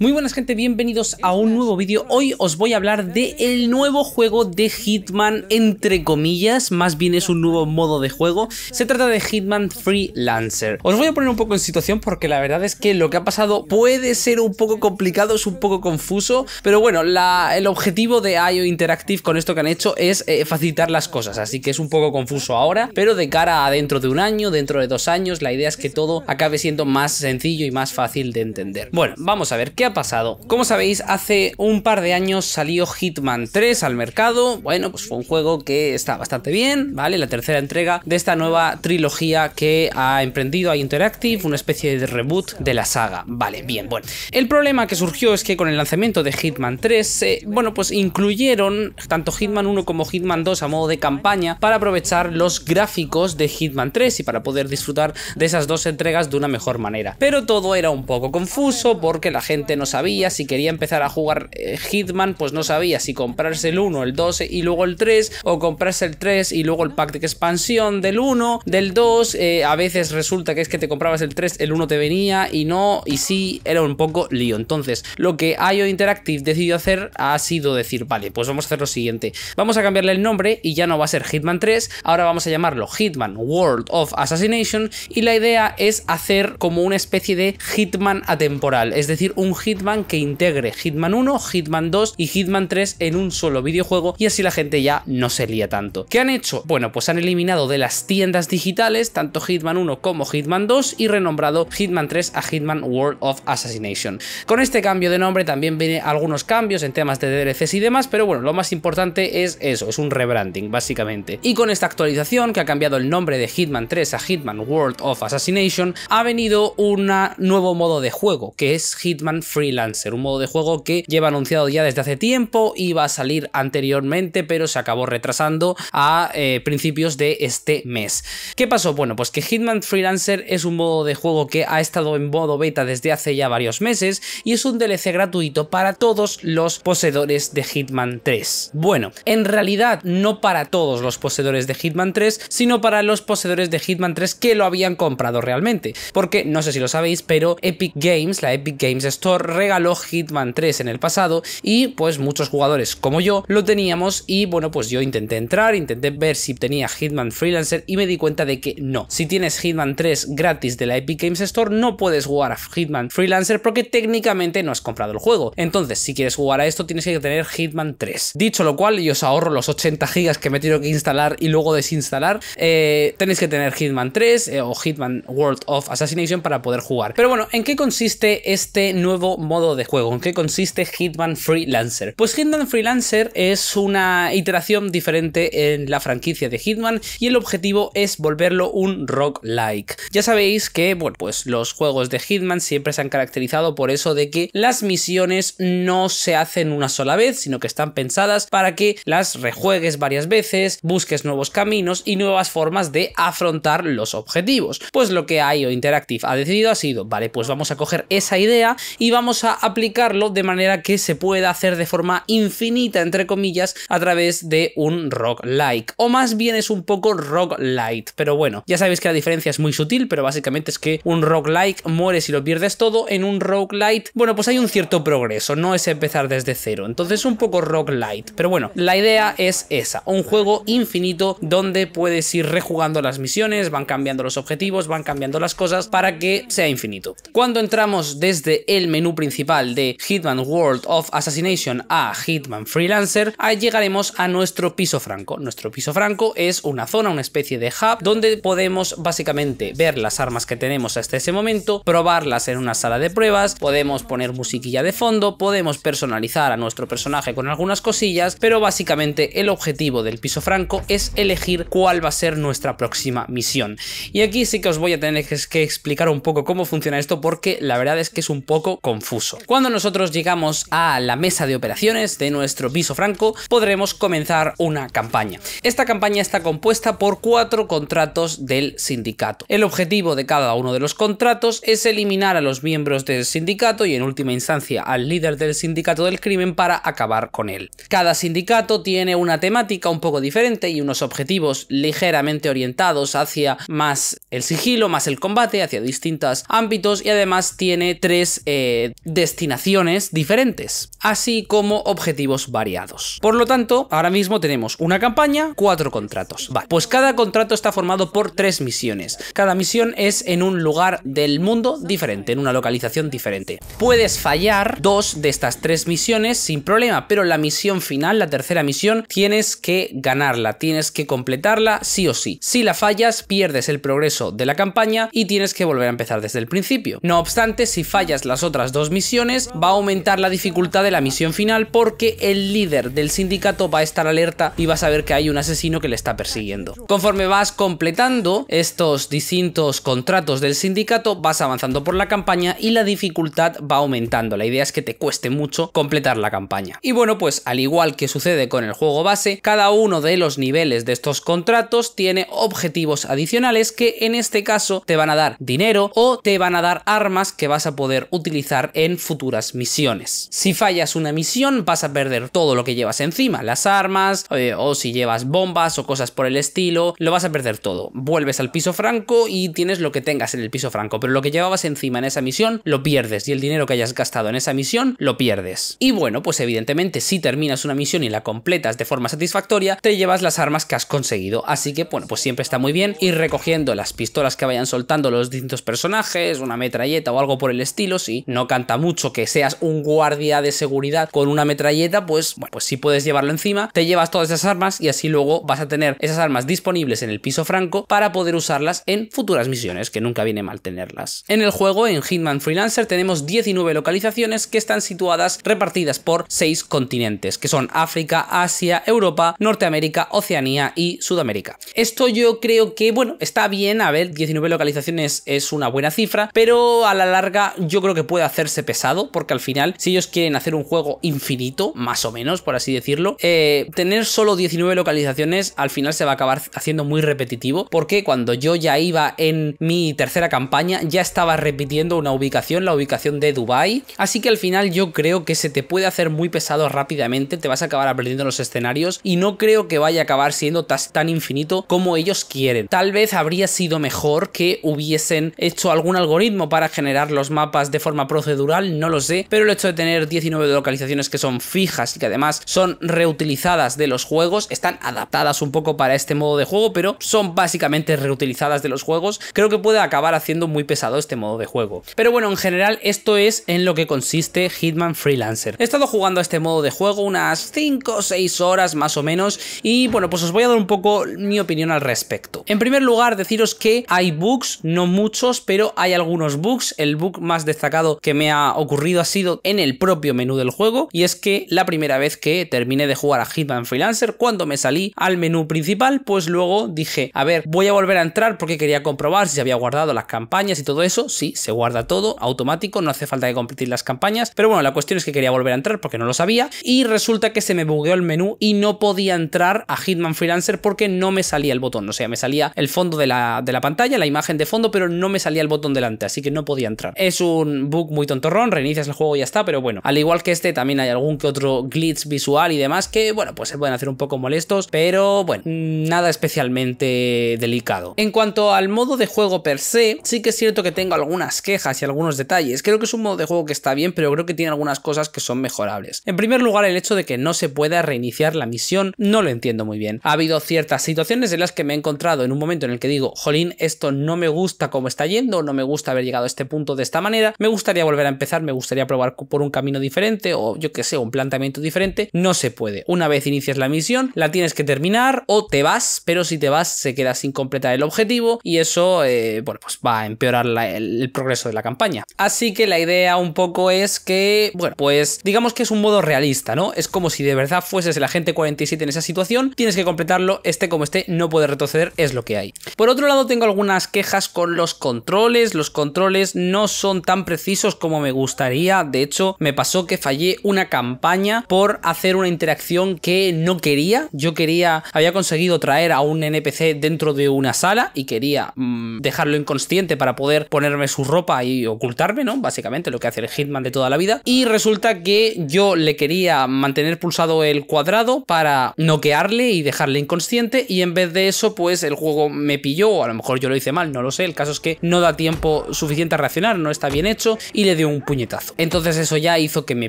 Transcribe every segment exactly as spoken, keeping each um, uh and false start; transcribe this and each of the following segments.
Muy buenas gente, bienvenidos a un nuevo vídeo. Hoy os voy a hablar de el nuevo juego de Hitman, entre comillas, más bien es un nuevo modo de juego. Se trata de Hitman Freelancer. Os voy a poner un poco en situación porque la verdad es que lo que ha pasado puede ser un poco complicado, es un poco confuso, pero bueno, la, el objetivo de I O Interactive con esto que han hecho es eh, facilitar las cosas, así que es un poco confuso ahora, pero de cara a dentro de un año, dentro de dos años, la idea es que todo acabe siendo más sencillo y más fácil de entender. Bueno, vamos a ver qué ha pasado. Como sabéis, hace un par de años salió Hitman tres al mercado. Bueno, pues fue un juego que está bastante bien, ¿vale? La tercera entrega de esta nueva trilogía que ha emprendido I O Interactive, una especie de reboot de la saga. Vale, bien, bueno. El problema que surgió es que con el lanzamiento de Hitman tres, eh, bueno, pues incluyeron tanto Hitman uno como Hitman dos a modo de campaña para aprovechar los gráficos de Hitman tres y para poder disfrutar de esas dos entregas de una mejor manera. Pero todo era un poco confuso porque la gente no sabía si quería empezar a jugar eh, Hitman, pues no sabía si comprarse el uno, el dos y luego el tres, o comprarse el tres y luego el pack de expansión del uno, del dos. Eh, a veces resulta que es que te comprabas el tres, el uno te venía y no, y sí, era un poco lío. Entonces lo que I O Interactive decidió hacer ha sido decir, vale, pues vamos a hacer lo siguiente, vamos a cambiarle el nombre y ya no va a ser Hitman tres, ahora vamos a llamarlo Hitman World of Assassination, y la idea es hacer como una especie de Hitman atemporal, es decir, un Hitman Hitman que integre Hitman uno, Hitman dos y Hitman tres en un solo videojuego, y así la gente ya no se lía tanto. ¿Qué han hecho? Bueno, pues han eliminado de las tiendas digitales tanto Hitman uno como Hitman dos y renombrado Hitman tres a Hitman World of Assassination. Con este cambio de nombre también vienen algunos cambios en temas de D L Cs y demás, pero bueno, lo más importante es eso, es un rebranding básicamente. Y con esta actualización que ha cambiado el nombre de Hitman tres a Hitman World of Assassination, ha venido un nuevo modo de juego que es Hitman Free Freelancer, un modo de juego que lleva anunciado ya desde hace tiempo, iba a salir anteriormente pero se acabó retrasando a eh, principios de este mes. ¿Qué pasó? Bueno, pues que Hitman Freelancer es un modo de juego que ha estado en modo beta desde hace ya varios meses y es un D L C gratuito para todos los poseedores de Hitman tres. Bueno, en realidad no para todos los poseedores de Hitman tres, sino para los poseedores de Hitman tres que lo habían comprado realmente, porque no sé si lo sabéis, pero Epic Games, la Epic Games Store, regaló Hitman tres en el pasado y pues muchos jugadores como yo lo teníamos, y bueno, pues yo intenté entrar, intenté ver si tenía Hitman Freelancer y me di cuenta de que no. Si tienes Hitman tres gratis de la Epic Games Store no puedes jugar a Hitman Freelancer porque técnicamente no has comprado el juego. Entonces si quieres jugar a esto tienes que tener Hitman tres. Dicho lo cual, yo os ahorro los ochenta gigas que me tengo que instalar y luego desinstalar. Eh, tenéis que tener Hitman tres eh, o Hitman World of Assassination para poder jugar. Pero bueno, ¿en qué consiste este nuevo modo de juego? ¿En qué consiste Hitman Freelancer? Pues Hitman Freelancer es una iteración diferente en la franquicia de Hitman y el objetivo es volverlo un roguelike. Ya sabéis que, bueno, pues los juegos de Hitman siempre se han caracterizado por eso de que las misiones no se hacen una sola vez, sino que están pensadas para que las rejuegues varias veces, busques nuevos caminos y nuevas formas de afrontar los objetivos. Pues lo que I O Interactive ha decidido ha sido, vale, pues vamos a coger esa idea y vamos a aplicarlo de manera que se pueda hacer de forma infinita, entre comillas, a través de un roguelike, o más bien es un poco roguelite, pero bueno, ya sabéis que la diferencia es muy sutil, pero básicamente es que un roguelike mueres y lo pierdes todo, en un roguelite, bueno, pues hay un cierto progreso, no es empezar desde cero, entonces un poco roguelite, pero bueno, la idea es esa, un juego infinito donde puedes ir rejugando las misiones, van cambiando los objetivos, van cambiando las cosas para que sea infinito. Cuando entramos desde el menú principal de Hitman World of Assassination a Hitman Freelancer, ahí llegaremos a nuestro piso franco. Nuestro piso franco es una zona, una especie de hub, donde podemos básicamente ver las armas que tenemos hasta ese momento, probarlas en una sala de pruebas, podemos poner musiquilla de fondo, podemos personalizar a nuestro personaje con algunas cosillas, pero básicamente el objetivo del piso franco es elegir cuál va a ser nuestra próxima misión. Y aquí sí que os voy a tener que explicar un poco cómo funciona esto, porque la verdad es que es un poco confuso. Cuando nosotros llegamos a la mesa de operaciones de nuestro piso franco, podremos comenzar una campaña. Esta campaña está compuesta por cuatro contratos del sindicato. El objetivo de cada uno de los contratos es eliminar a los miembros del sindicato y en última instancia al líder del sindicato del crimen para acabar con él. Cada sindicato tiene una temática un poco diferente y unos objetivos ligeramente orientados hacia más el sigilo, más el combate, hacia distintos ámbitos, y además tiene tres eh, de destinaciones diferentes, así como objetivos variados. Por lo tanto, ahora mismo tenemos una campaña, cuatro contratos. Vale, pues cada contrato está formado por tres misiones. Cada misión es en un lugar del mundo diferente, en una localización diferente. Puedes fallar dos de estas tres misiones sin problema, pero la misión final, la tercera misión, tienes que ganarla, tienes que completarla sí o sí. Si la fallas, pierdes el progreso de la campaña y tienes que volver a empezar desde el principio. No obstante, si fallas las otras dos misiones, va a aumentar la dificultad de la misión final porque el líder del sindicato va a estar alerta y va a saber que hay un asesino que le está persiguiendo. Conforme vas completando estos distintos contratos del sindicato, vas avanzando por la campaña y la dificultad va aumentando. La idea es que te cueste mucho completar la campaña. Y bueno, pues al igual que sucede con el juego base, cada uno de los niveles de estos contratos tiene objetivos adicionales que en este caso te van a dar dinero o te van a dar armas que vas a poder utilizar en futuras misiones. Si fallas una misión, vas a perder todo lo que llevas encima, las armas eh, o si llevas bombas o cosas por el estilo, lo vas a perder todo. Vuelves al piso franco y tienes lo que tengas en el piso franco, pero lo que llevabas encima en esa misión lo pierdes y el dinero que hayas gastado en esa misión lo pierdes. Y bueno, pues evidentemente si terminas una misión y la completas de forma satisfactoria, te llevas las armas que has conseguido, así que bueno, pues siempre está muy bien ir recogiendo las pistolas que vayan soltando los distintos personajes, una metralleta o algo por el estilo. Si no canta mucho que seas un guardia de seguridad con una metralleta, pues bueno, pues si puedes llevarlo encima, te llevas todas esas armas y así luego vas a tener esas armas disponibles en el piso franco para poder usarlas en futuras misiones, que nunca viene mal tenerlas. En el juego, en Hitman Freelancer, tenemos diecinueve localizaciones que están situadas repartidas por seis continentes, que son África, Asia, Europa, Norteamérica, Oceanía y Sudamérica. Esto yo creo que, bueno, está bien. A ver, diecinueve localizaciones es una buena cifra, pero a la larga yo creo que puede hacerse pesado, porque al final, si ellos quieren hacer un juego infinito, más o menos, por así decirlo, eh, tener solo diecinueve localizaciones al final se va a acabar haciendo muy repetitivo, porque cuando yo ya iba en mi tercera campaña ya estaba repitiendo una ubicación, la ubicación de Dubai, así que al final yo creo que se te puede hacer muy pesado rápidamente, te vas a acabar aprendiendo los escenarios y no creo que vaya a acabar siendo tan infinito como ellos quieren. Tal vez habría sido mejor que hubiesen hecho algún algoritmo para generar los mapas de forma procedural, no lo sé, pero el hecho de tener diecinueve localizaciones que son fijas y que además son reutilizadas de los juegos, están adaptadas un poco para este modo de juego, pero son básicamente reutilizadas de los juegos, creo que puede acabar haciendo muy pesado este modo de juego. Pero bueno, en general esto es en lo que consiste Hitman Freelancer. He estado jugando a este modo de juego unas cinco o seis horas más o menos y bueno, pues os voy a dar un poco mi opinión al respecto. En primer lugar, deciros que hay bugs, no muchos, pero hay algunos bugs. El bug más destacado que me ha ocurrido ha sido en el propio menú del juego, y es que la primera vez que terminé de jugar a Hitman Freelancer, cuando me salí al menú principal, pues luego dije, a ver, voy a volver a entrar porque quería comprobar si se había guardado las campañas y todo eso. Sí, se guarda todo automático, no hace falta que completar las campañas, pero bueno, la cuestión es que quería volver a entrar porque no lo sabía y resulta que se me bugueó el menú y no podía entrar a Hitman Freelancer porque no me salía el botón, o sea, me salía el fondo de la, de la pantalla, la imagen de fondo, pero no me salía el botón delante, así que no podía entrar. Es un bug muy tontorrón, reinicias el juego y ya está, pero bueno, al igual que este también hay algún que otro glitch visual y demás que, bueno, pues se pueden hacer un poco molestos, pero bueno, nada especialmente delicado. En cuanto al modo de juego per se, sí que es cierto que tengo algunas quejas y algunos detalles. Creo que es un modo de juego que está bien, pero creo que tiene algunas cosas que son mejorables. En primer lugar, el hecho de que no se pueda reiniciar la misión, no lo entiendo muy bien. Ha habido ciertas situaciones en las que me he encontrado en un momento en el que digo, jolín, esto no me gusta cómo está yendo, no me gusta haber llegado a este punto de esta manera, me gustaría volver a empezar, me gustaría probar por un camino diferente o yo que sé, un planteamiento diferente. No se puede. Una vez inicias la misión, la tienes que terminar o te vas, pero si te vas se queda sin completar el objetivo y eso, eh, bueno, pues va a empeorar la, el, el progreso de la campaña. Así que la idea un poco es que, bueno, pues digamos que es un modo realista, ¿no? Es como si de verdad fueses el agente cuarenta y siete en esa situación, tienes que completarlo, esté como esté, no puedes retroceder, es lo que hay. Por otro lado, tengo algunas quejas con los controles. Los controles no son tan precisos como me gustaría. De hecho, me pasó que fallé una campaña por hacer una interacción que no quería. Yo quería, había conseguido traer a un N P C dentro de una sala y quería mmm, dejarlo inconsciente para poder ponerme su ropa y ocultarme, ¿no? Básicamente lo que hace el Hitman de toda la vida. Y resulta que yo le quería mantener pulsado el cuadrado para noquearle y dejarle inconsciente, y en vez de eso, pues el juego me pilló, o a lo mejor yo lo hice mal, no lo sé. El caso es que no da tiempo suficiente a reaccionar, no está bien hecho y le dio un puñetazo. Entonces eso ya hizo que me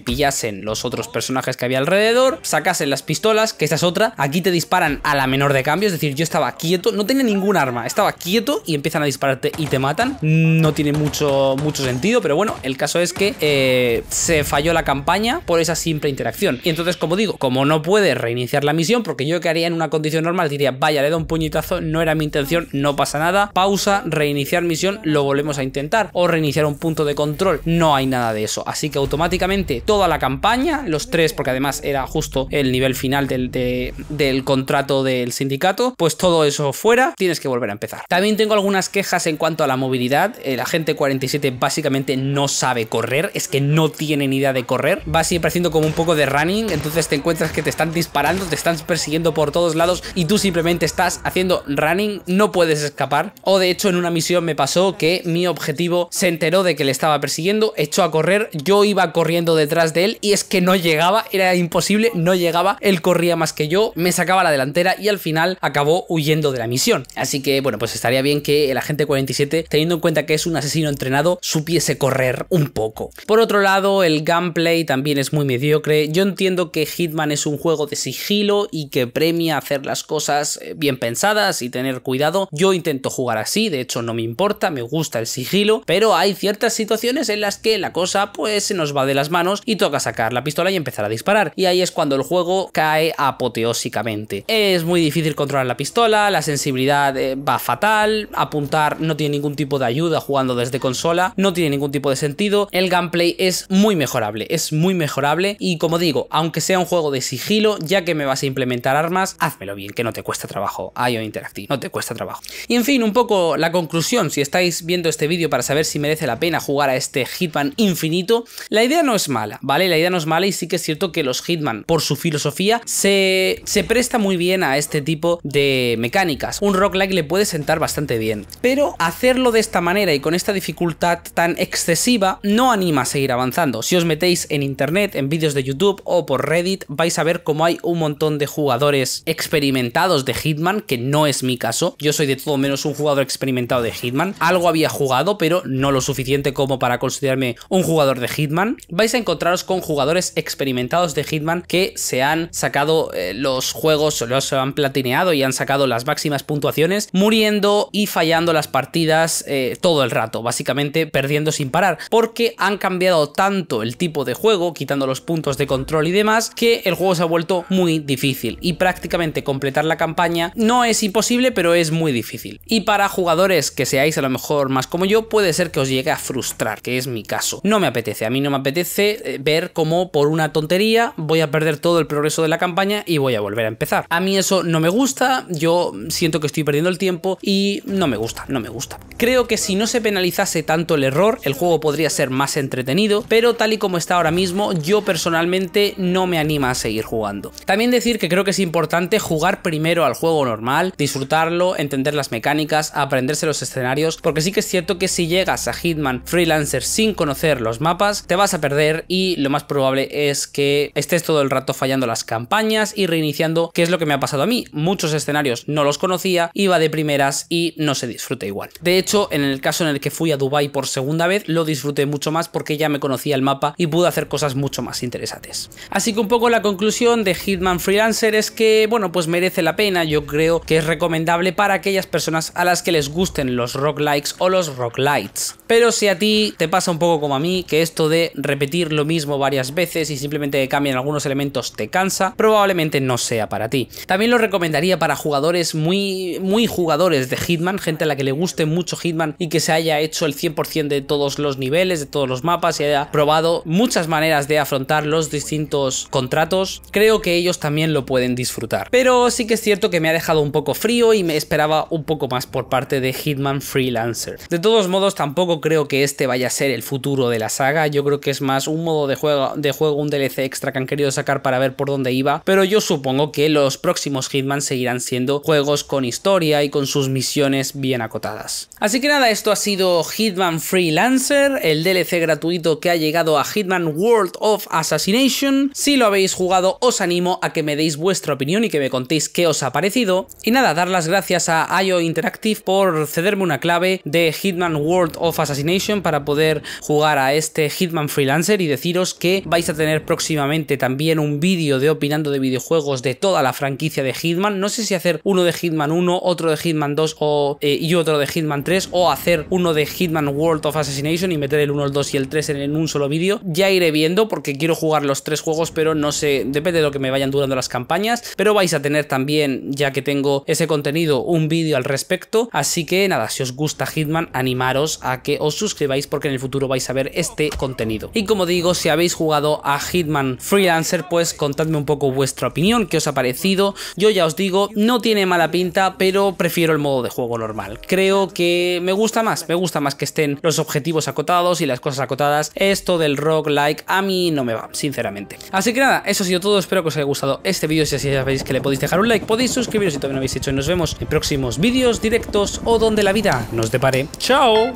pillasen los otros personajes que había alrededor, sacasen las pistolas, que esta es otra. Aquí te disparan a la menor de cambio, es decir, yo estaba quieto, no tenía ningún arma, estaba quieto y empiezan a dispararte y te matan. No tiene mucho, mucho sentido, pero bueno, el caso es que eh, se falló la campaña por esa simple interacción. Y entonces, como digo, como no puedes reiniciar la misión, porque yo que haría en una condición normal, diría, vaya, le da un puñetazo, no era mi intención, no pasa nada, pausa, reiniciar misión, lo volvemos a intentar, o reiniciar un punto de control, no hay nada de eso. Así que automáticamente toda la campaña, los tres, porque además era justo el nivel final del, de, del contrato del sindicato, pues todo eso fuera, tienes que volver a empezar. También tengo algunas quejas en cuanto a la movilidad. El agente cuarenta y siete básicamente no sabe correr, es que no tiene ni idea de correr, va siempre haciendo como un poco de running, entonces te encuentras que te están disparando, te están persiguiendo por todos lados y tú simplemente estás haciendo running, no puedes escapar. O de hecho en una misión me pasó que mi objetivo se enteró de que le estaba persiguiendo, echó a correr, yo iba corriendo detrás de él y es que no llegaba, era imposible, no llegaba, él corría más que yo, me sacaba la delantera y al final acabó huyendo de la misión. Así que bueno, pues estaría bien que el agente cuarenta y siete, teniendo en cuenta que es un asesino entrenado, supiese correr un poco. Por otro lado, el gameplay también es muy mediocre. Yo entiendo que Hitman es un juego de sigilo y que premia hacer las cosas bien pensadas y tener cuidado. Yo intento jugar así, de hecho no me importa, me gusta el sigilo, pero hay ciertas situaciones en las que la cosa pues se nos va de las manos y toca sacar la pistola y empezar a disparar, y ahí es cuando el juego cae apoteósicamente. Es muy difícil controlar la pistola, la sensibilidad eh, va fatal, apuntar no tiene ningún tipo de ayuda jugando desde consola, no tiene ningún tipo de sentido. El gameplay es muy mejorable, es muy mejorable y como digo, aunque sea un juego de sigilo, ya que me vas a implementar armas, házmelo bien, que no te cuesta trabajo, I O Interactive, no te cuesta trabajo. Y en fin, un poco la conclusión, si estáis viendo este vídeo para saber si merece la pena jugar a este Hitman infinito, la idea no es mala, ¿vale? La idea no es mala y sí que es cierto que los Hitman, por su filosofía, se, se presta muy bien a este tipo de mecánicas. Un roguelike le puede sentar bastante bien, pero hacerlo de esta manera y con esta dificultad tan excesiva no anima a seguir avanzando. Si os metéis en internet, en vídeos de YouTube o por Reddit, vais a ver cómo hay un montón de jugadores experimentados de Hitman, que no es mi caso, yo soy de todo menos un jugador experimentado de Hitman, algo había jugado pero no lo suficiente como para considerarme un jugador de Hitman. Vais a encontraros con jugadores experimentados de Hitman que se han sacado eh, los juegos, los han platineado y han sacado las máximas puntuaciones, muriendo y fallando las partidas eh, todo el rato, básicamente perdiendo sin parar, porque han cambiado tanto el tipo de juego, quitando los puntos de control y demás, que el juego se ha vuelto muy difícil y prácticamente completar la campaña no es imposible, pero es muy difícil. Y para jugadores que seáis a lo mejor más como yo, puede ser que os llegue a frustrar, que es mi caso. No me apetece, a mí no me apetece ver cómo por una tontería voy a perder todo el progreso de la campaña y voy a volver a empezar. A mí eso no me gusta, yo siento que estoy perdiendo el tiempo y no me gusta, no me gusta. Creo que si no se penalizase tanto el error, el juego podría ser más entretenido, pero tal y como está ahora mismo, yo personalmente no me anima a seguir jugando. También decir que creo que es importante jugar primero al juego normal, disfrutarlo, entender las mecánicas, aprenderse los escenarios, porque sí que es cierto que si llegas a Hitman Freelancer sin conocer los mapas, te vas a perder y lo más probable es que estés todo el rato fallando las campañas y reiniciando, que es lo que me ha pasado a mí. Muchos escenarios no los conocía, iba de primeras y no se disfruta igual. De hecho, en el caso en el que fui a Dubai por segunda vez, lo disfruté mucho más porque ya me conocía el mapa y pude hacer cosas mucho más interesantes. Así que un poco la conclusión de Hitman Freelancer es que, bueno, pues merece la pena, yo creo que es recomendable para aquellas personas a las que les gusten los roguelikes o los roguelites. Pero si a ti te pasa un poco como a mí, que esto de repetir lo mismo varias veces y simplemente cambian algunos elementos te cansa, probablemente no sea para ti. También lo recomendaría para jugadores muy, muy jugadores de Hitman, gente a la que le guste mucho Hitman y que se haya hecho el cien por cien de todos los niveles, de todos los mapas y haya probado muchas maneras de afrontar los distintos contratos. Creo que ellos también lo pueden disfrutar. Pero sí que es cierto que me ha dejado un poco frío y me esperaba un poco más por parte de Hitman Freelancer. De todos modos, tampoco creo que este vaya a ser el futuro de la saga. Yo creo que es más un modo de juego, de juego, un D L C extra que han querido sacar para ver por dónde iba, pero yo supongo que los próximos Hitman seguirán siendo juegos con historia y con sus misiones bien acotadas. Así que nada, esto ha sido Hitman Freelancer, el D L C gratuito que ha llegado a Hitman World of Assassination. Si lo habéis jugado, os animo a que me deis vuestra opinión y que me contéis qué os ha parecido. Y nada, dar las gracias a I O Interactive por cederme una clave de Hitman World of Assassination para poder jugar a este Hitman Freelancer, y deciros que vais a tener próximamente también un vídeo de opinando de videojuegos de toda la franquicia de Hitman. No sé si hacer uno de Hitman uno, otro de Hitman dos o, eh, y otro de Hitman tres, o hacer uno de Hitman World of Assassination y meter el uno, el dos y el tres en, en un solo vídeo. Ya iré viendo porque quiero jugar los tres juegos, pero no sé, depende de lo que me vayan durando las campañas, pero vais a tener también, ya que tengo ese contenido, un vídeo al respecto. Así que nada, si os gusta Hitman, animaros a que os suscribáis porque en el futuro vais a ver este contenido. Y como digo, si habéis jugado a Hitman Freelancer, pues contadme un poco vuestra opinión, qué os ha parecido. Yo ya os digo, no tiene mala pinta, pero prefiero el modo de juego normal. Creo que me gusta más, me gusta más que estén los objetivos acotados y las cosas acotadas. Esto del roguelike a mí no me va, sinceramente. Así que nada, eso ha sido todo, espero que os haya gustado este vídeo. Si así sabéis que le podéis dejar un like, podéis suscribiros si todavía no habéis hecho, y nos vemos en próximos vídeos, directos o donde la vida nos depare. ¡Chao!